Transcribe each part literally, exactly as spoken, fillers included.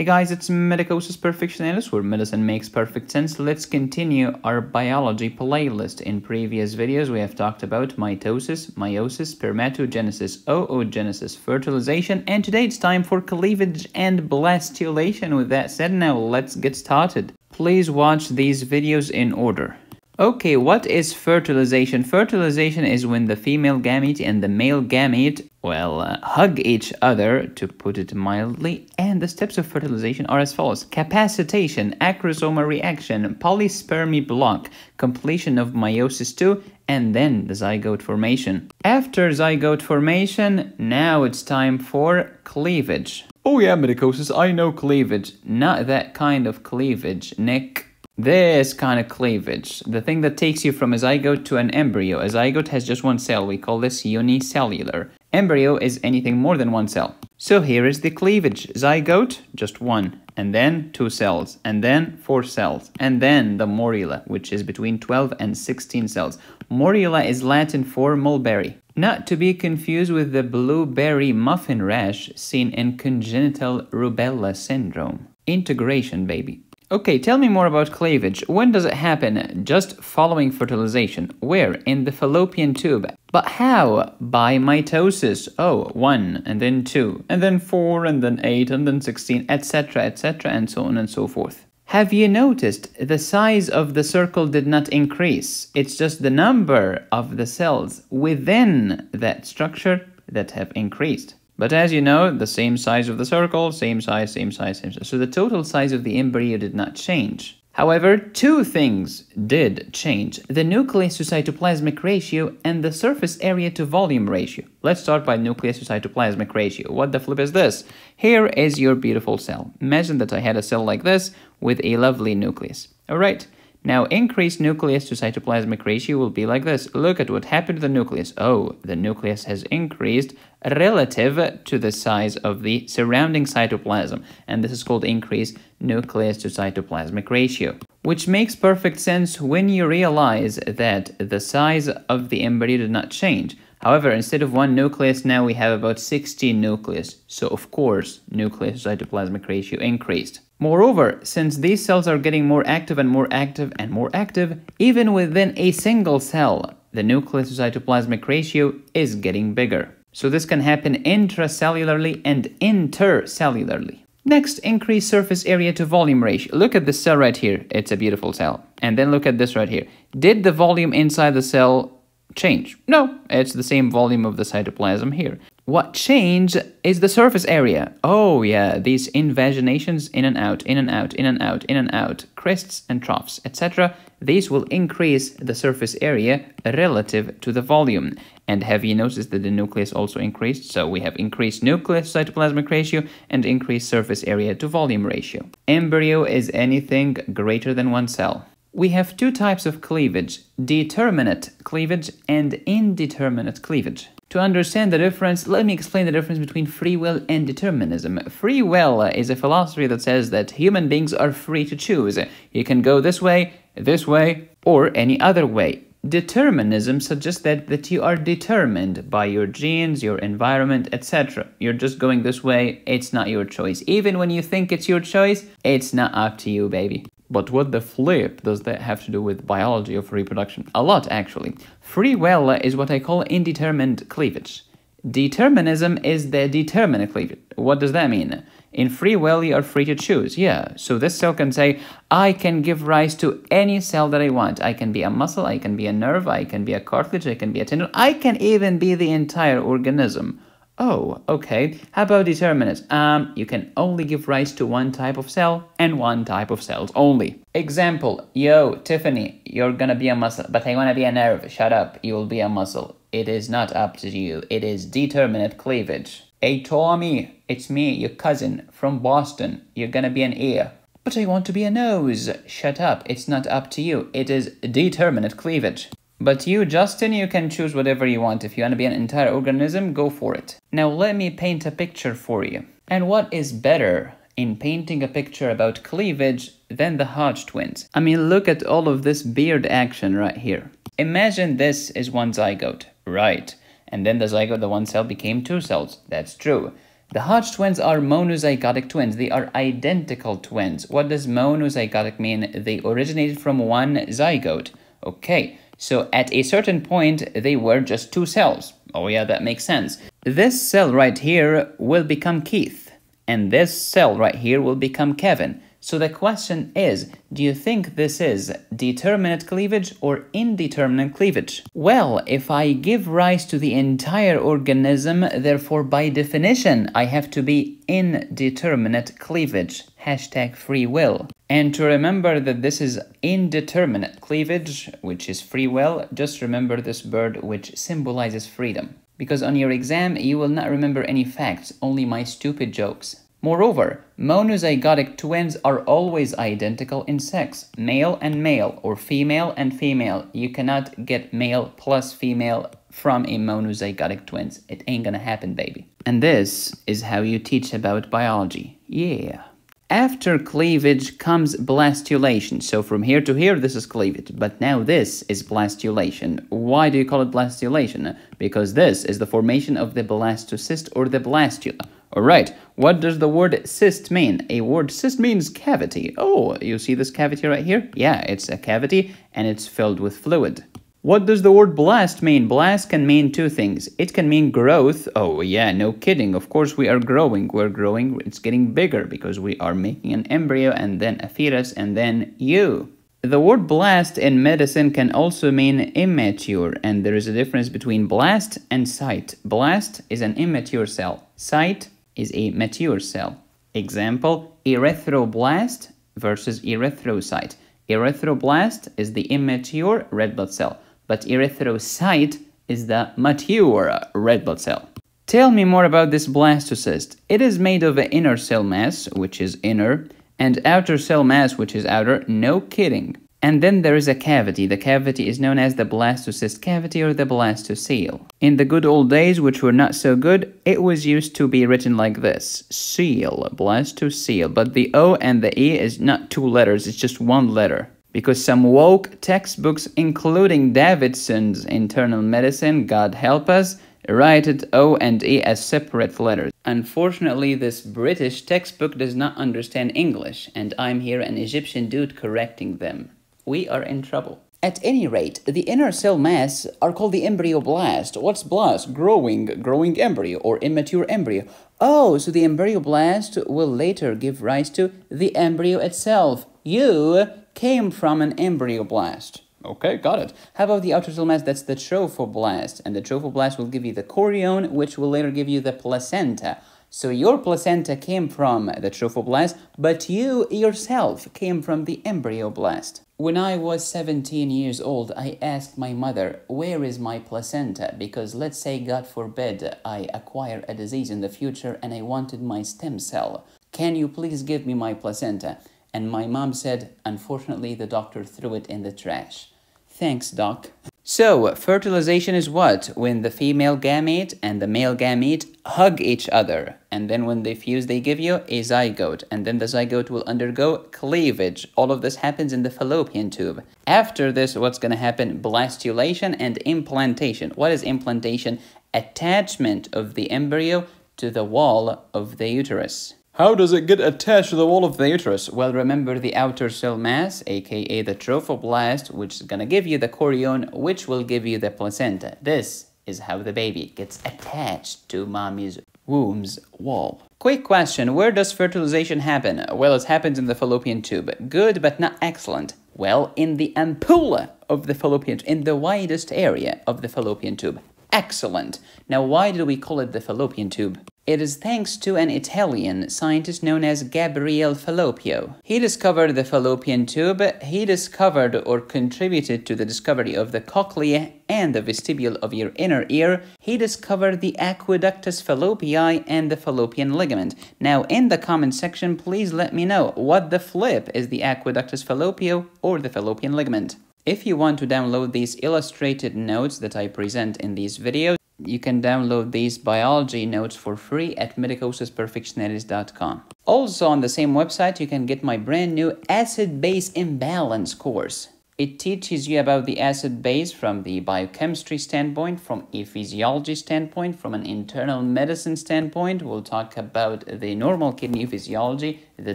Hey guys, it's Medicosis Perfectionalis, where medicine makes perfect sense. Let's continue our biology playlist. In previous videos, we have talked about mitosis, meiosis, spermatogenesis, oogenesis, fertilization, and today it's time for cleavage and blastulation. With that said, now let's get started. Please watch these videos in order. Okay, what is fertilization? Fertilization is when the female gamete and the male gamete, well, uh, hug each other, to put it mildly, and the steps of fertilization are as follows. Capacitation, acrosome reaction, polyspermy block, completion of meiosis two, and then the zygote formation. After zygote formation, now it's time for cleavage. Oh yeah, Medicosis, I know cleavage. Not that kind of cleavage, Nick. This kind of cleavage, the thing that takes you from a zygote to an embryo. A zygote has just one cell, we call this unicellular. Embryo is anything more than one cell. So here is the cleavage. Zygote, just one, and then two cells, and then four cells, and then the morula, which is between twelve and sixteen cells. Morula is Latin for mulberry. Not to be confused with the blueberry muffin rash seen in congenital rubella syndrome. Integration, baby. Okay, tell me more about cleavage. When does it happen? Just following fertilization. Where? In the fallopian tube. But how? By mitosis. Oh, one, and then two, and then four, and then eight, and then sixteen, et cetera, et cetera, and so on and so forth. Have you noticed the size of the circle did not increase? It's just the number of the cells within that structure that have increased. But as you know, the same size of the circle, same size, same size, same size. So the total size of the embryo did not change. However, two things did change. The nucleus to cytoplasmic ratio and the surface area to volume ratio. Let's start by nucleus to cytoplasmic ratio. What the flip is this? Here is your beautiful cell. Imagine that I had a cell like this with a lovely nucleus. All right. Now, increased nucleus to cytoplasmic ratio will be like this. Look at what happened to the nucleus. Oh, the nucleus has increased relative to the size of the surrounding cytoplasm. And this is called increased nucleus to cytoplasmic ratio. Which makes perfect sense when you realize that the size of the embryo did not change. However, instead of one nucleus, now we have about sixteen nucleus. So, of course, nucleus to cytoplasmic ratio increased. Moreover, since these cells are getting more active and more active and more active, even within a single cell, the nucleus to cytoplasmic ratio is getting bigger. So this can happen intracellularly and intercellularly. Next, increase surface area to volume ratio. Look at this cell right here. It's a beautiful cell. And then look at this right here. Did the volume inside the cell change? No, it's the same volume of the cytoplasm here. What changed is the surface area. Oh yeah, these invaginations, in and out, in and out, in and out, in and out, crests and troughs, et cetera. These will increase the surface area relative to the volume. And have you noticed that the nucleus also increased? So we have increased nucleus cytoplasmic ratio and increased surface area to volume ratio. Embryo is anything greater than one cell. We have two types of cleavage, determinate cleavage and indeterminate cleavage. To understand the difference, let me explain the difference between free will and determinism. Free will is a philosophy that says that human beings are free to choose. You can go this way, this way, or any other way. Determinism suggests that, that you are determined by your genes, your environment, et cetera. You're just going this way, it's not your choice. Even when you think it's your choice, it's not up to you, baby. But what the flip does that have to do with biology of reproduction? A lot, actually. Free will is what I call indeterminate cleavage. Determinism is the determinate cleavage. What does that mean? In free will, you are free to choose, yeah. So this cell can say, I can give rise to any cell that I want. I can be a muscle, I can be a nerve, I can be a cartilage, I can be a tendon, I can even be the entire organism. Oh, okay. How about determinate? Um, you can only give rise to one type of cell and one type of cells only. Example, yo, Tiffany, you're gonna be a muscle, but I wanna be a nerve. Shut up, you'll be a muscle. It is not up to you. It is determinate cleavage. Hey, Tommy, it's me, your cousin from Boston. You're gonna be an ear. But I want to be a nose. Shut up, it's not up to you. It is determinate cleavage. But you, Justin, you can choose whatever you want. If you want to be an entire organism, go for it. Now let me paint a picture for you. And what is better in painting a picture about cleavage than the Hodge twins? I mean, look at all of this beard action right here. Imagine this is one zygote, right? And then the zygote, the one cell, became two cells. That's true. The Hodge twins are monozygotic twins. They are identical twins. What does monozygotic mean? They originated from one zygote. Okay, so at a certain point, they were just two cells. Oh yeah, that makes sense. This cell right here will become Keith, and this cell right here will become Kevin. So the question is, do you think this is determinate cleavage or indeterminate cleavage? Well, if I give rise to the entire organism, therefore by definition, I have to be indeterminate cleavage, hashtag free will. And to remember that this is indeterminate cleavage, which is free will, just remember this bird which symbolizes freedom. Because on your exam, you will not remember any facts, only my stupid jokes. Moreover, monozygotic twins are always identical in sex, male and male, or female and female. You cannot get male plus female from a monozygotic twins. It ain't gonna happen, baby. And this is how you teach about biology. Yeah. After cleavage comes blastulation. So from here to here, this is cleavage, but now this is blastulation. Why do you call it blastulation? Because this is the formation of the blastocyst or the blastula. Alright, what does the word cyst mean? A word cyst means cavity. Oh, you see this cavity right here? Yeah, it's a cavity and it's filled with fluid. What does the word blast mean? Blast can mean two things. It can mean growth. Oh yeah, no kidding. Of course we are growing. We're growing. It's getting bigger because we are making an embryo and then a fetus and then you. The word blast in medicine can also mean immature, and there is a difference between blast and cyte. Blast is an immature cell. Cyte is a mature cell. Example, erythroblast versus erythrocyte. Erythroblast is the immature red blood cell, but erythrocyte is the mature red blood cell. Tell me more about this blastocyst. It is made of an inner cell mass, which is inner, and outer cell mass, which is outer, no kidding. And then there is a cavity. The cavity is known as the blastocyst cavity or the blastoceal. In the good old days, which were not so good, it was used to be written like this. Seal, blastoceal. But the O and the E is not two letters, it's just one letter. Because some woke textbooks, including Davidson's Internal Medicine, God help us, write it O and E as separate letters. Unfortunately, this British textbook does not understand English, and I'm here an Egyptian dude correcting them. We are in trouble. At any rate, the inner cell mass are called the embryoblast. What's blast? Growing, growing embryo or immature embryo. Oh, so the embryoblast will later give rise to the embryo itself. You came from an embryoblast. Okay, got it. How about the outer cell mass? That's the trophoblast. And the trophoblast will give you the chorion, which will later give you the placenta. So your placenta came from the trophoblast, but you yourself came from the embryoblast. When I was seventeen years old, I asked my mother, where is my placenta? Because let's say, God forbid, I acquire a disease in the future and I wanted my stem cell. Can you please give me my placenta? And my mom said, unfortunately, the doctor threw it in the trash. Thanks, doc. So, fertilization is what? When the female gamete and the male gamete hug each other. And then when they fuse, they give you a zygote. And then the zygote will undergo cleavage. All of this happens in the fallopian tube. After this, what's going to happen? Blastulation and implantation. What is implantation? Attachment of the embryo to the wall of the uterus. How does it get attached to the wall of the uterus? Well, remember the outer cell mass, aka the trophoblast, which is gonna give you the chorion, which will give you the placenta. This is how the baby gets attached to mommy's womb's wall. Quick question, where does fertilization happen? Well, it happens in the fallopian tube. Good, but not excellent. Well, in the ampulla of the fallopian tube, in the widest area of the fallopian tube. Excellent. Now, why do we call it the fallopian tube? It is thanks to an Italian scientist known as Gabriele Fallopio. He discovered the fallopian tube. He discovered or contributed to the discovery of the cochlea and the vestibule of your inner ear. He discovered the aqueductus fallopii and the fallopian ligament. Now, in the comment section, please let me know what the flip is, the aqueductus fallopio or the fallopian ligament. If you want to download these illustrated notes that I present in these videos, you can download these biology notes for free at medicosis perfectionalis dot com. Also on the same website, you can get my brand new acid-base imbalance course. It teaches you about the acid base from the biochemistry standpoint, from a physiology standpoint, from an internal medicine standpoint. We'll talk about the normal kidney physiology, the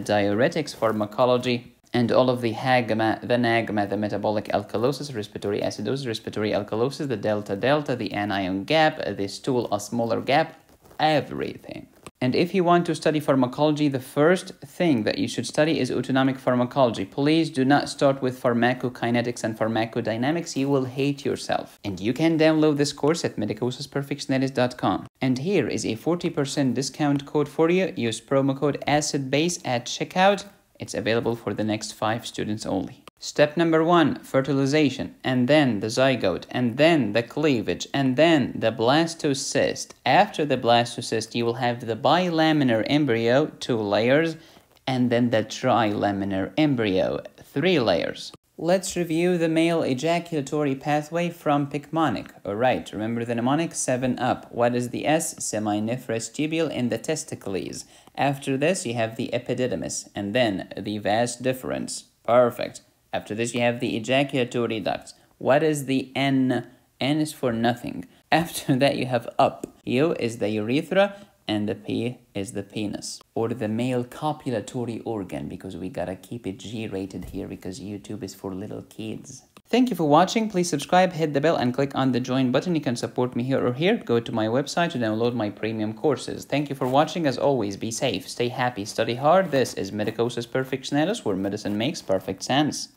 diuretics pharmacology, and all of the HAGMA, the NAGMA, the metabolic alkalosis, respiratory acidosis, respiratory alkalosis, the delta-delta, the anion gap, the stool-osmolar gap, everything. And if you want to study pharmacology, the first thing that you should study is autonomic pharmacology. Please do not start with pharmacokinetics and pharmacodynamics. You will hate yourself. And you can download this course at medicosis perfectionalis dot com. And here is a forty percent discount code for you. Use promo code AcidBase at checkout. It's available for the next five students only. Step number one, fertilization, and then the zygote, and then the cleavage, and then the blastocyst. After the blastocyst, you will have the bilaminar embryo, two layers, and then the trilaminar embryo, three layers. Let's review the male ejaculatory pathway from Picmonic. All right, remember the mnemonic seven up. What is the S? Seminiferous tubule in the testicles. After this, you have the epididymis, and then the vas deferens. Perfect. After this, you have the ejaculatory ducts. What is the N? N is for nothing. After that, you have up. U is the urethra, and the P is the penis, or the male copulatory organ, because we gotta keep it G rated here, because YouTube is for little kids. Thank you for watching. Please subscribe, hit the bell, and click on the join button. You can support me here or here. Go to my website to download my premium courses. Thank you for watching. As always, be safe, stay happy, study hard. This is Medicosis Perfectionalis, where medicine makes perfect sense.